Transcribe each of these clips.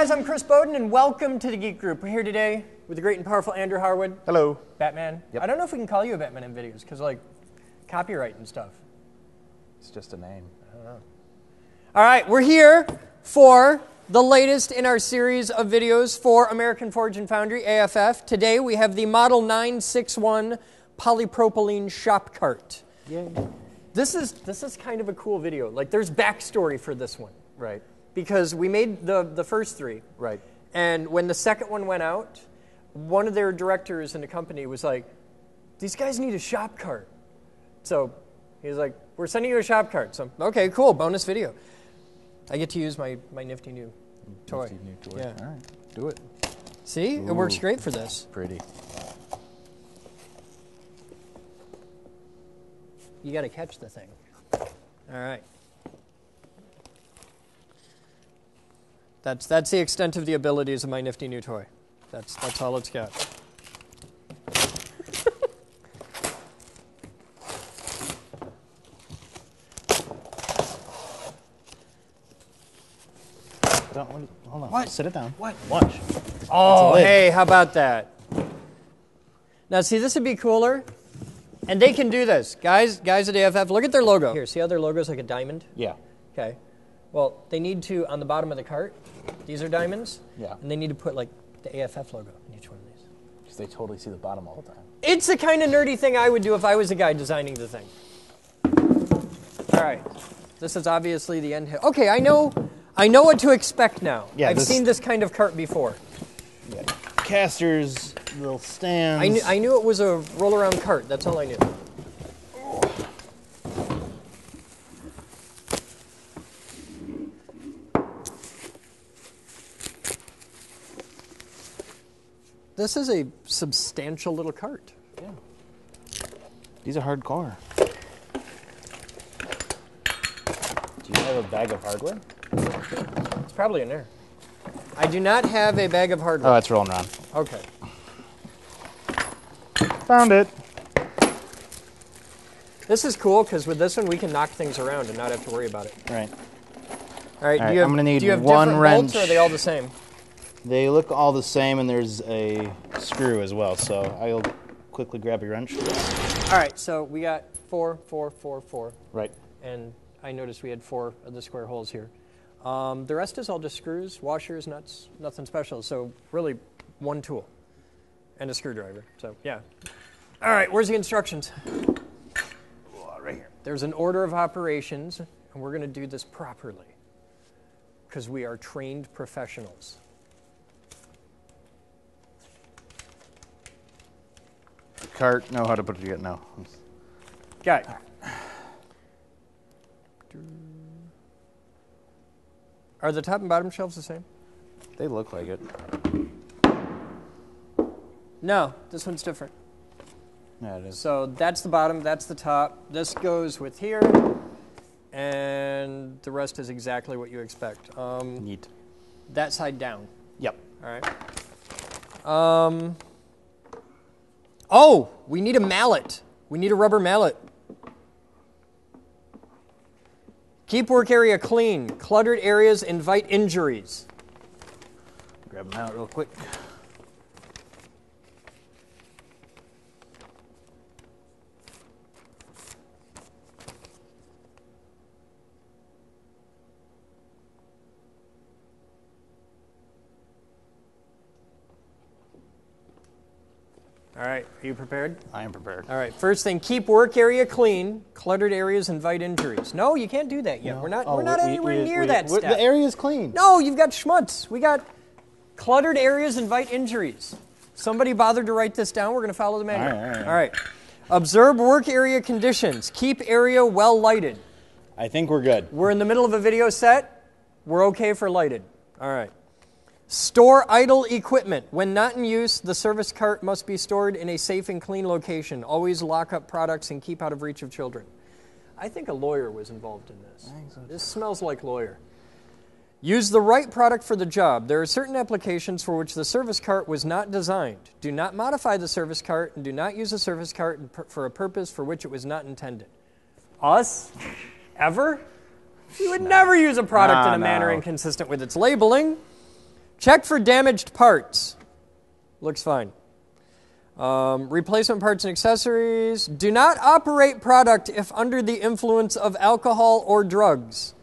guys, I'm Chris Boden, and welcome to the Geek Group. We're here today with the great and powerful Andrew Harwood. Hello. Batman. Yep. I don't know if we can call you a Batman in videos, because, like, copyright and stuff. It's just a name. I don't know. All right, we're here for the latest in our series of videos for American Forge and Foundry, AFF. Today we have the Model 961 polypropylene shop cart. Yay. This is kind of a cool video. Like, there's backstory for this one. Right. Because we made the first three. Right. And when the second one went out, one of their directors in the company was like, these guys need a shop cart. So he was like, we're sending you a shop cart. So, okay, cool, bonus video. I get to use my nifty new toy. Nifty new toy. Yeah. All right, do it. See, ooh, it works great for this. Pretty. You got to catch the thing. All right. That's the extent of the abilities of my nifty new toy. That's all it's got. Hold on. What? Sit it down. What? Watch. Oh, hey, how about that? Now, see, this would be cooler. And they can do this. Guys at AFF, look at their logo. Here, see how their logo's like a diamond? Yeah. Okay. Well, they need to, on the bottom of the cart, these are diamonds. Yeah. And they need to put, like, the AFF logo in each one of these. Because they totally see the bottom all the time. It's the kind of nerdy thing I would do if I was the guy designing the thing. All right. This is obviously the end. Okay, I know what to expect now. Yeah, I've seen this kind of cart before. Yeah. Casters, little stands. I knew it was a roll-around cart. That's all I knew. Oh. This is a substantial little cart. Yeah. He's a hardcore. Do you have a bag of hardware? It's probably in there. I do not have a bag of hardware. Oh, it's rolling around. Okay. Found it. This is cool because with this one we can knock things around and not have to worry about it. Right. All right. All right, I'm going to need one wrench. Do you have different bolts or are they all the same? They look all the same, and there's a screw as well. So I'll quickly grab a wrench. All right. So we got four. Right. And I noticed we had four of the square holes here. The rest is all just screws, washers, nuts, nothing special. So really one tool and a screwdriver. So yeah. All right, where's the instructions? Right here. There's an order of operations, and we're going to do this properly because we are trained professionals. Cart, know how to put it together now. Got it. Are the top and bottom shelves the same? They look like it. No, this one's different. Yeah, it is. So that's the bottom, that's the top. This goes with here, and the rest is exactly what you expect. Neat. That side down. Yep. All right. Oh, we need a mallet. We need a rubber mallet. Keep work area clean. Cluttered areas invite injuries. Grab them out real quick. All right, are you prepared? I am prepared. All right, first thing, keep work area clean. Cluttered areas invite injuries. No, you can't do that yet. No. We're not anywhere near that step. The area's clean. No, you've got schmutz. We got cluttered areas invite injuries. Somebody bothered to write this down. We're going to follow the manual. All right. Observe work area conditions. Keep area well lighted. I think we're good. We're in the middle of a video set. We're okay for lighted. All right. Store idle equipment. When not in use, the service cart must be stored in a safe and clean location. Always lock up products and keep out of reach of children. I think a lawyer was involved in this. I think so. This smells like lawyer. Use the right product for the job. There are certain applications for which the service cart was not designed. Do not modify the service cart and do not use the service cart for a purpose for which it was not intended. Us? Ever? You would never use a product in a manner inconsistent with its labeling. Check for damaged parts. Looks fine. Replacement parts and accessories. Do not operate product if under the influence of alcohol or drugs.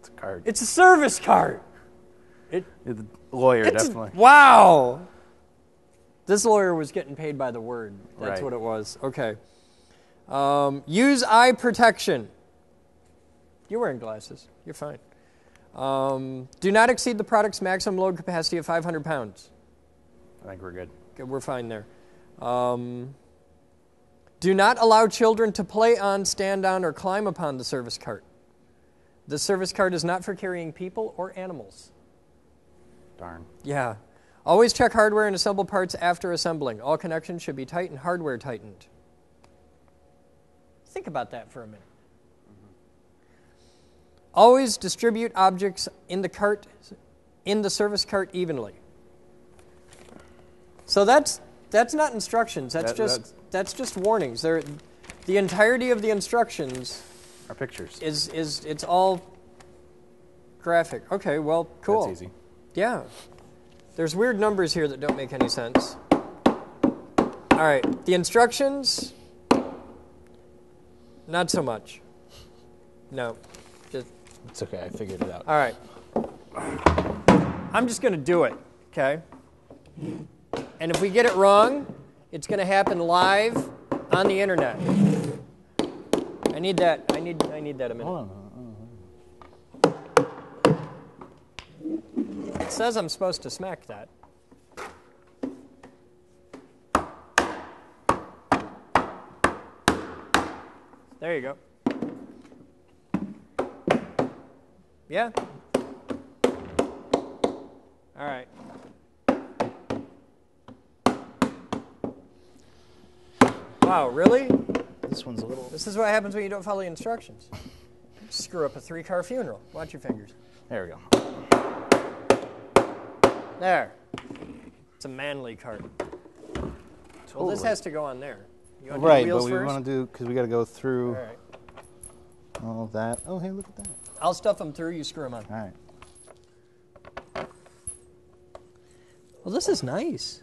It's a card. It's a service card. The lawyer, definitely. Wow. This lawyer was getting paid by the word. That's right. What it was. Okay. Use eye protection. You're wearing glasses. You're fine. Do not exceed the product's maximum load capacity of 500 pounds. I think we're good. We're fine there. Do not allow children to play on, stand on, or climb upon the service cart. The service cart is not for carrying people or animals. Darn. Yeah. Always check hardware and assemble parts after assembling. All connections should be tight and hardware tightened. Think about that for a minute. Mm-hmm. Always distribute objects in the cart, in the service cart evenly. So that's not instructions. That's just warnings. They're, the entirety of the instructions are pictures. It's all graphic. Okay, well, cool. That's easy. Yeah. There's weird numbers here that don't make any sense. All right, the instructions, not so much. No, just. It's okay. I figured it out. All right. I'm just gonna do it. Okay. And if we get it wrong, it's going to happen live on the internet. I need that. I need that a minute. Oh. It says I'm supposed to smack that. There you go. Yeah. All right. Wow, really? This one's a little... This is what happens when you don't follow the instructions. Screw up a three-car funeral. Watch your fingers. There we go. There. It's a manly cart. Totally. Well, this has to go on there. You want to do wheels first? But we want to do... Because we got to go through all of that. Oh, hey, look at that. I'll stuff them through. You screw them on. All right. Well, this is nice.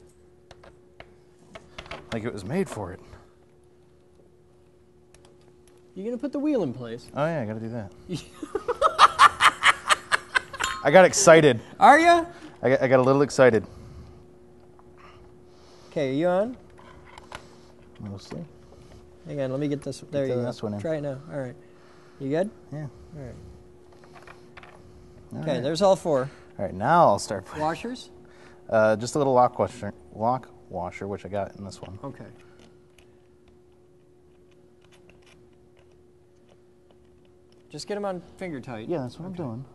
Like it was made for it. You're going to put the wheel in place. Oh, yeah, I got to do that. I got excited. Are you? I got a little excited. Okay, are you on? Mostly. Hang on, let me get this. There you go. This one in. Try it now. All right. You good? Yeah. All right. Okay, there's all four. All right, now I'll start putting. Washers? Just a little lock washer, which I got in this one. Okay. Just get them on finger tight. Yeah, that's what I'm doing.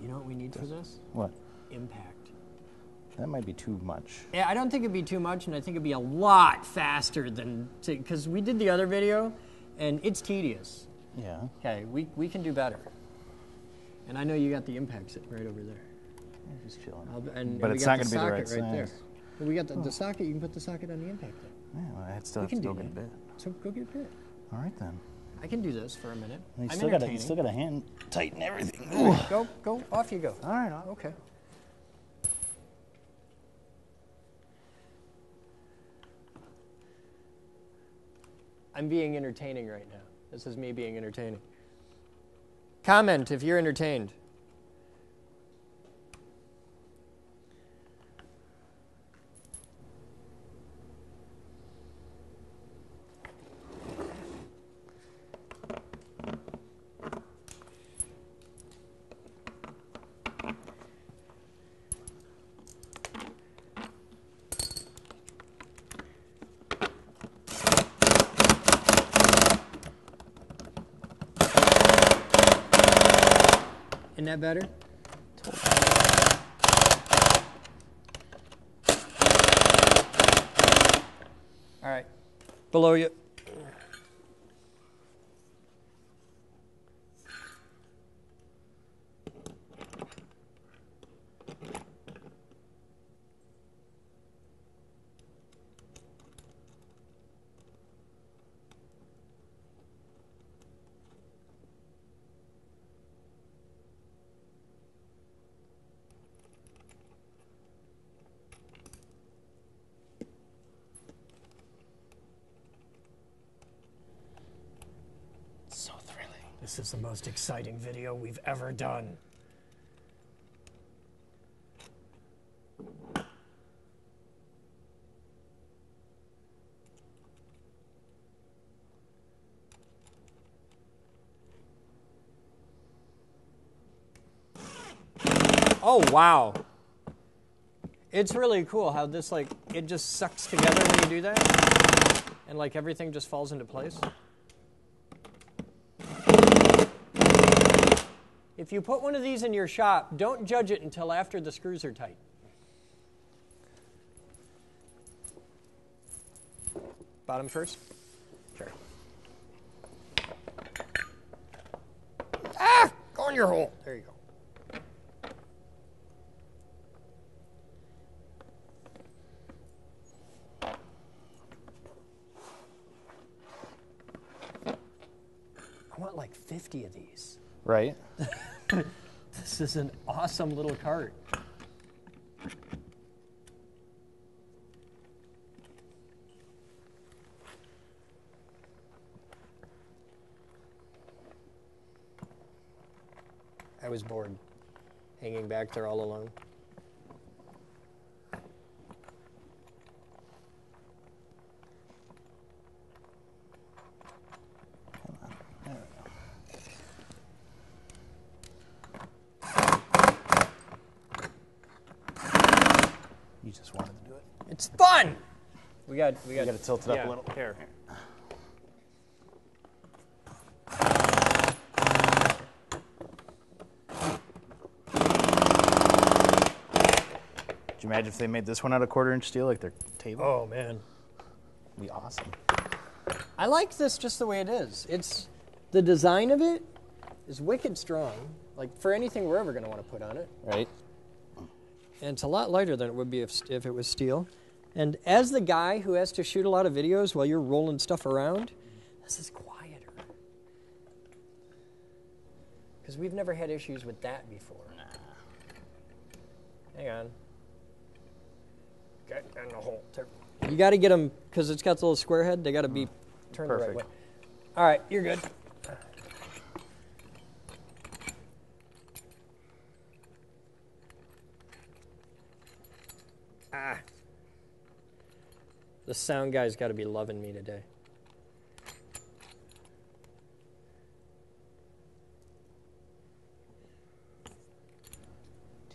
You know what we need for this? What? Impact. That might be too much. Yeah, I don't think it'd be too much, and I think it'd be a lot faster than... Because we did the other video, and it's tedious. Yeah. Okay, we can do better. And I know you got the impact sitting right over there. I'm just chilling. But it's not going to be the right size. Right there. Well, we got the socket. You can put the socket on the impact. There. Yeah, well, I'd still have to go get a bit. So go get a bit. All right, then. I can do this for a minute. You still got to hand tighten everything. Right, go, off you go. All right, okay. I'm being entertaining right now. This is me being entertaining. Comment if you're entertained. Isn't that better? All right, below you. This is the most exciting video we've ever done. Oh, wow. It's really cool how this, like, it just sucks together when you do that. And, like, everything just falls into place. If you put one of these in your shop, don't judge it until after the screws are tight. Bottom first? Sure. Ah! Go in your hole. There you go. I want like 50 of these. Right. This is an awesome little cart. I was bored, hanging back there all alone. We got to tilt it up a little. Here. Could you imagine if they made this one out of quarter-inch steel, like their table? Oh man, it'd be awesome. I like this just the way it is. It's the design of it is wicked strong. Like for anything we're ever going to want to put on it. Right. And it's a lot lighter than it would be if it was steel. And as the guy who has to shoot a lot of videos while you're rolling stuff around, this is quieter. Because we've never had issues with that before. Nah. Hang on. Get in the hole. You got to get them, because it's got the little square head, they got to be turned the right way. All right, you're good. Ah. The sound guy's got to be loving me today.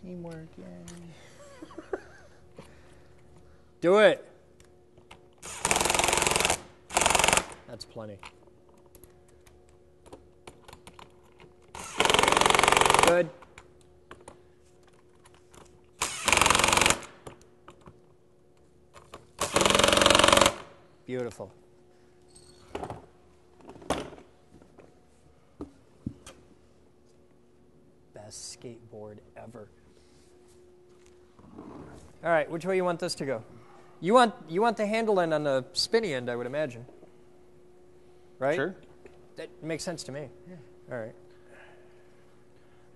Teamwork, yay. Do it. That's plenty. Good. Beautiful. Best skateboard ever. All right, which way you want this to go? You want the handle end on the spinny end, I would imagine. Right? Sure. That makes sense to me. Yeah. All right.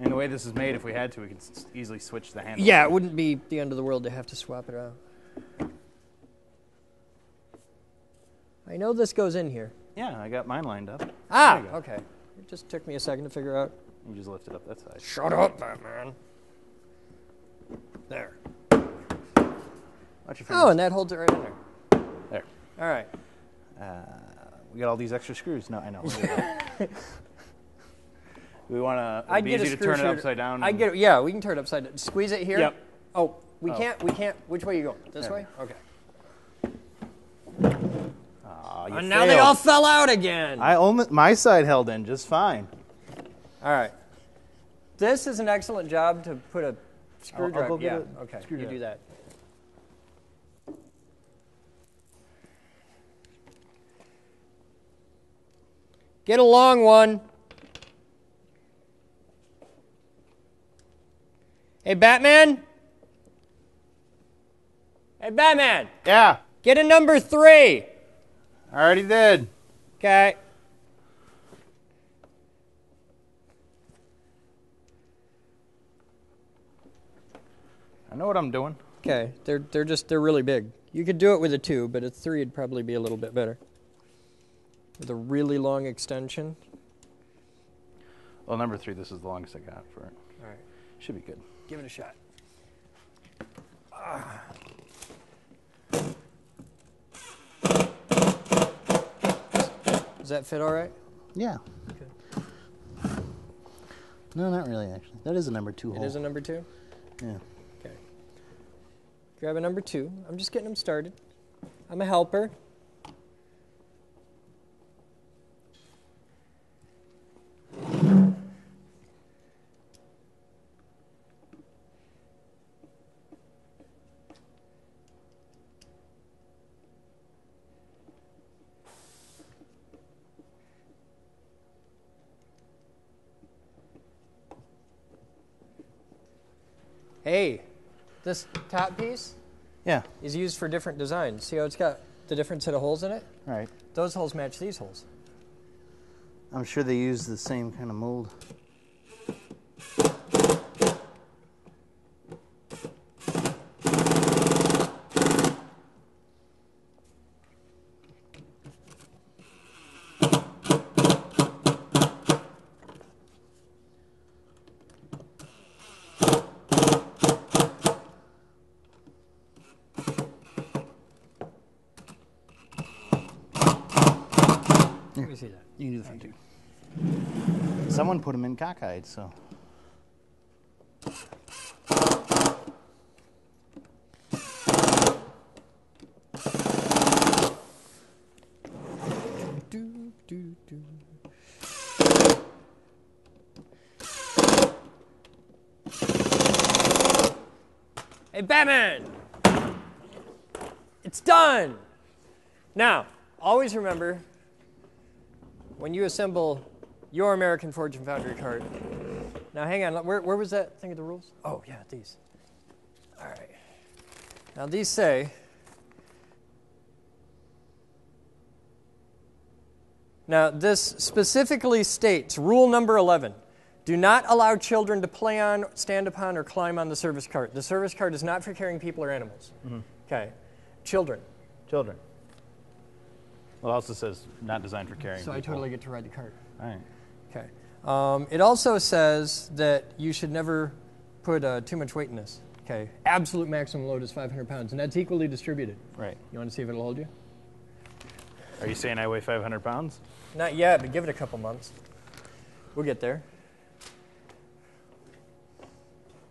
And the way this is made, if we had to, we could easily switch the handle. Yeah, it wouldn't be the end of the world to have to swap it out. I know this goes in here. Yeah, I got mine lined up. Ah, okay. It just took me a second to figure out. You just lift it up that side. Shut up, Batman. There. Watch your fingers. Oh, and that holds it right in there. There. All right. We got all these extra screws. No, I know. We want to. It'd be easy to turn it upside down. I get it. Yeah, we can turn it upside down. Squeeze it here. Yep. Oh, we can't. We can't. Which way are you going? This way? Okay. And now they all fell out again. My side held in just fine. All right. This is an excellent job to put a screwdriver. I'll get it. Okay. You do that. Get a long one. Hey, Batman. Hey, Batman. Yeah. Get a number 3. I already did. Okay. I know what I'm doing. Okay, they're really big. You could do it with a 2, but a 3 would probably be a little bit better. With a really long extension. Well, number three, this is the longest I got for it. All right. Should be good. Give it a shot. Does that fit all right? Yeah. Okay. No, not really, actually. That is a number two hole. It is a number two? Yeah. Okay. Grab a number two. I'm just getting them started. I'm a helper. Hey, this top piece is used for different designs. See how it's got the different set of holes in it? Right. Those holes match these holes. I'm sure they use the same kind of mold. You can do the front too. Someone put them in cockeyed, so. Hey, Batman! It's done! Now, always remember, when you assemble your American Forge and Foundry cart. Now hang on, where was that thing of the rules? Oh yeah, these. All right. Now these say, now this specifically states, rule number 11, do not allow children to play on, stand upon, or climb on the service cart. The service cart is not for carrying people or animals. Okay, children. Children. Well, it also says not designed for carrying people. I totally get to ride the cart. All right. Okay. It also says that you should never put too much weight in this. Okay. Absolute maximum load is 500 pounds, and that's equally distributed. Right. You want to see if it'll hold you? Are you saying I weigh 500 pounds? Not yet, but give it a couple months. We'll get there.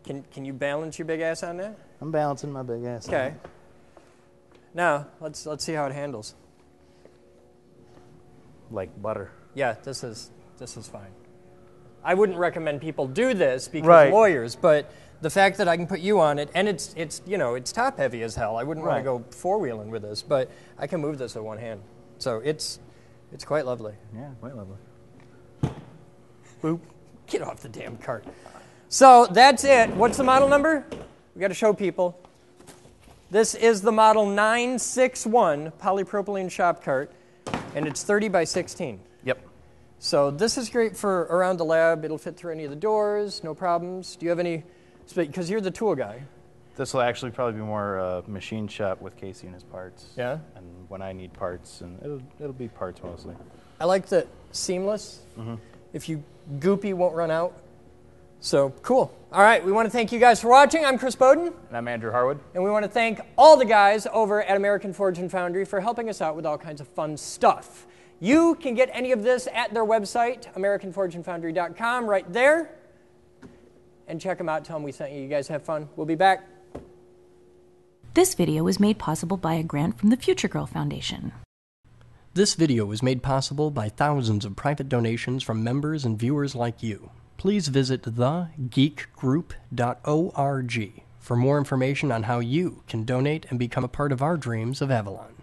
Can you balance your big ass on that? I'm balancing my big ass on it. Okay. Now, let's see how it handles. Like butter. Yeah, this is fine. I wouldn't recommend people do this because lawyers, but the fact that I can put you on it, and it's you know, it's top heavy as hell. I wouldn't want to go four-wheeling with this, but I can move this with one hand. So it's quite lovely. Yeah, quite lovely. Boop. Get off the damn cart. So that's it. What's the model number? We got to show people. This is the Model 961 polypropylene shop cart. And it's 30 by 16. Yep. So this is great for around the lab. It'll fit through any of the doors, no problems. Do you have any, because you're the tool guy. This will actually probably be more machine shop with Casey and his parts. Yeah? And when I need parts, and it'll be parts mostly. I like that seamless. If you goopy, won't run out. So, cool. All right, we want to thank you guys for watching. I'm Chris Boden. And I'm Andrew Harwood. And we want to thank all the guys over at American Forge and Foundry for helping us out with all kinds of fun stuff. You can get any of this at their website, AmericanForgeandFoundry.com, right there. And check them out. Tell them we sent you. You guys have fun. We'll be back. This video was made possible by a grant from the Future Girl Foundation. This video was made possible by thousands of private donations from members and viewers like you. Please visit thegeekgroup.org for more information on how you can donate and become a part of our dreams of Avalon.